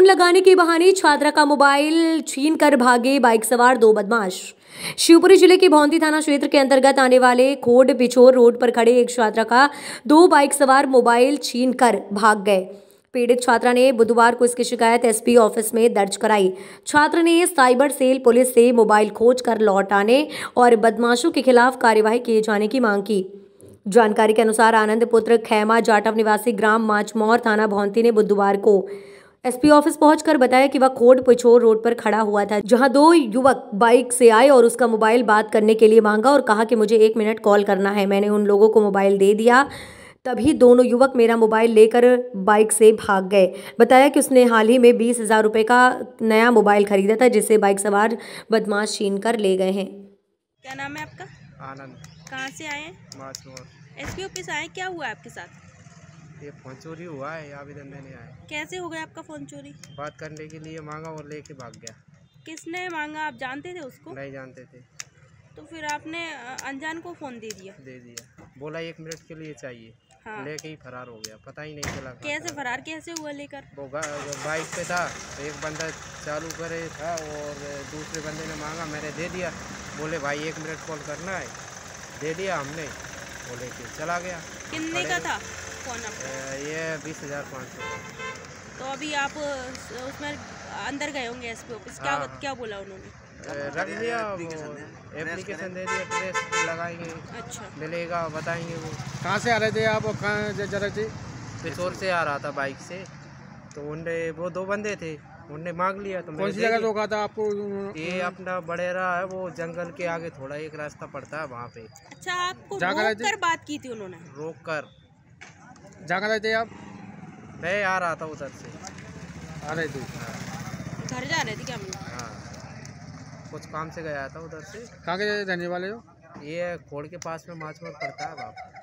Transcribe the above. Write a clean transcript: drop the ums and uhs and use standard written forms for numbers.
Phone लगाने के बहाने छात्रा का मोबाइल छीनकर भागे बाइक सवार दो बदमाश। शिवपुरी जिले के भौंती थाना क्षेत्र के अंतर्गत आने वाले खोड पिछोर रोड पर खड़े एक छात्रा का दो बाइक सवार मोबाइल छीनकर भाग गए। पीड़ित छात्रा ने बुधवार को इसकी शिकायत एसपी ऑफिस में दर्ज कराई। छात्रा ने साइबर सेल पुलिस से मोबाइल खोज कर लौट आने और बदमाशों के खिलाफ कार्यवाही किए जाने की मांग की। जानकारी के अनुसार आनंद पुत्र खैमा जाटव निवासी ग्राम माचमौर थाना भौंती ने बुधवार को एसपी ऑफिस पहुंचकर बताया कि वह खोड पिछोर रोड पर खड़ा हुआ था, जहां दो युवक बाइक से आए और उसका मोबाइल बात करने के लिए मांगा और कहा कि मुझे 1 मिनट कॉल करना है। मैंने उन लोगों को मोबाइल दे दिया, तभी दोनों युवक मेरा मोबाइल लेकर बाइक से भाग गए। बताया कि उसने हाल ही में 20,000 रुपये का नया मोबाइल खरीदा था, जिसे बाइक सवार बदमाश छीन कर ले गए हैं। क्या नाम है आपका? आनंद। कहाँ से आए हैं? एसपी ऑफिस आए। क्या हुआ आपके साथ? ये फोन चोरी हुआ है, आप इधर लेने आए। कैसे हो गया आपका फोन चोरी? बात करने के लिए मांगा और लेके भाग गया। किसने मांगा, आप जानते थे उसको? नहीं जानते थे। तो फिर आपने अनजान को फोन दे दिया, बोला 1 मिनट के लिए चाहिए। हाँ। लेके ही फरार हो गया, पता ही नहीं चला कैसे फरार कैसे हुआ लेकर। वो बाइक पे था, एक बंदा चालू करे था और दूसरे बंदे ने मांगा, मैंने दे दिया। बोले भाई 1 मिनट कॉल करना है, दे दिया हमने, बोले कि चला गया। कितने का था फोन आपका? ये 20,500। तो अभी आप उसमें अंदर गए होंगे एसपी ऑफिस। हाँ। क्या बोला उन्होंने? रख दिया, एप्लीकेशन दे दिया, ट्रेस लगाएंगे। अच्छा, मिलेगा बताएंगे। वो कहाँ से आ रहे थे आप? कहाँ जरा जी? पिछोर से आ रहा था बाइक से, तो उनने वो दो बंदे थे, उनने मांग लिया। तो कौन सी जगह रोका था आपको? ये अपना बड़ेरा है, वो जंगल के आगे थोड़ा एक रास्ता पड़ता है वहाँ पे। अच्छा, आपको रोक कर बात की थी उन्होंने? रोक कर। जा कर रहे थे आप? मैं आ रहा था उधर से, आ रहे थे घर जा रहे थे क्या? कुछ काम से गया था उधर से। कहाँ के रहने वाले हो? ये खोड़ के पास में माचमौर पड़ता है। बाप